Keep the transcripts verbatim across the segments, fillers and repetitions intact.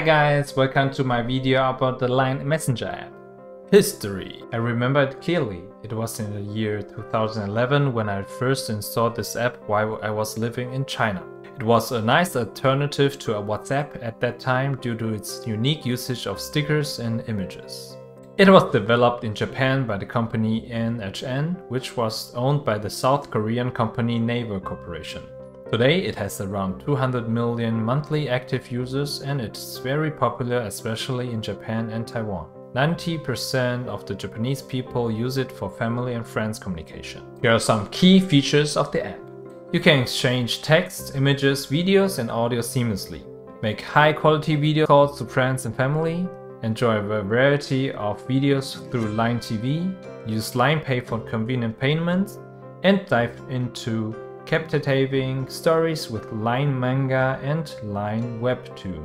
Hi guys, welcome to my video about the LINE Messenger app. History. I remember it clearly. It was in the year two thousand eleven when I first installed this app while I was living in China. It was a nice alternative to WhatsApp at that time due to its unique usage of stickers and images. It was developed in Japan by the company N H N, which was owned by the South Korean company Naver Corporation. Today it has around two hundred million monthly active users and it's very popular, especially in Japan and Taiwan. ninety percent of the Japanese people use it for family and friends communication. Here are some key features of the app. You can exchange text, images, videos and audio seamlessly. Make high quality video calls to friends and family. Enjoy a variety of videos through LINE T V. Use LINE Pay for convenient payments. And dive into captivating stories with LINE Manga and LINE Webtoon.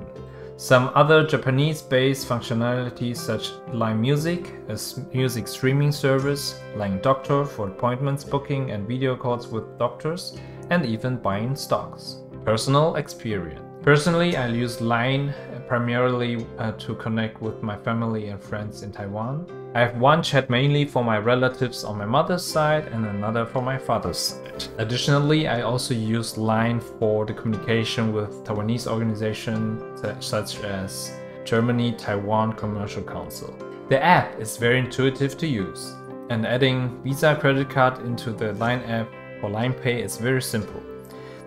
Some other Japanese-based functionalities such LINE Music, a music streaming service, LINE Doctor for appointments booking and video calls with doctors, and even buying stocks. Personal experience. Personally, I use LINE primarily uh, to connect with my family and friends in Taiwan. I have one chat mainly for my relatives on my mother's side and another for my father's side. Additionally, I also use LINE for the communication with Taiwanese organizations such as Germany-Taiwan Commercial Council. The app is very intuitive to use, and adding Visa credit card into the LINE app for LINE Pay is very simple.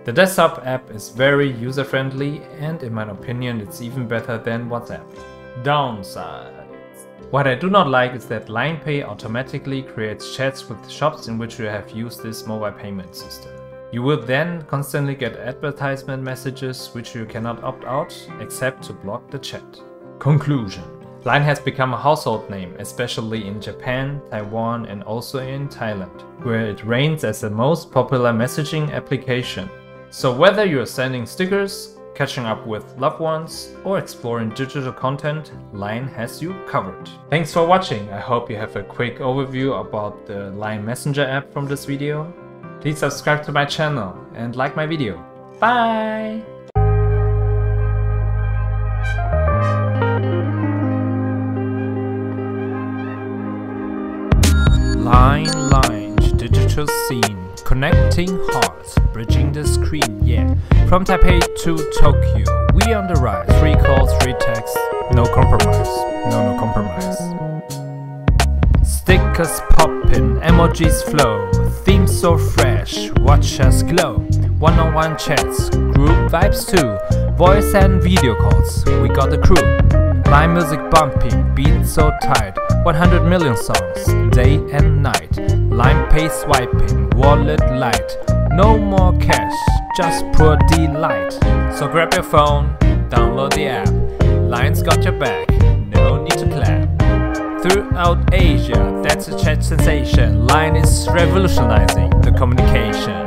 The desktop app is very user-friendly and in my opinion it's even better than WhatsApp. Downside. What I do not like is that LINE Pay automatically creates chats with shops in which you have used this mobile payment system. You will then constantly get advertisement messages which you cannot opt out except to block the chat. Conclusion. LINE has become a household name, especially in Japan, Taiwan and also in Thailand, where it reigns as the most popular messaging application. So whether you are sending stickers, catching up with loved ones or exploring digital content, LINE has you covered. Thanks for watching. I hope you have a quick overview about the LINE Messenger app from this video. Please subscribe to my channel and like my video. Bye! LINE, LINE, digital scene, connecting hearts, bridging the screen, yeah. From Taipei to Tokyo, we on the rise, free calls, free texts, no compromise, no, no compromise. Stickers poppin', emojis flow, themes so fresh, watch us glow. One-on-one chats, group vibes too, voice and video calls, we got the crew. LINE music bumping, beats so tight, one hundred million songs, day and night. LINE Pay swiping, wallet light, no more cash, just pure delight. So grab your phone, download the app, LINE's got your back, no need to clap. Throughout Asia, that's a chat sensation, LINE is revolutionizing the communication.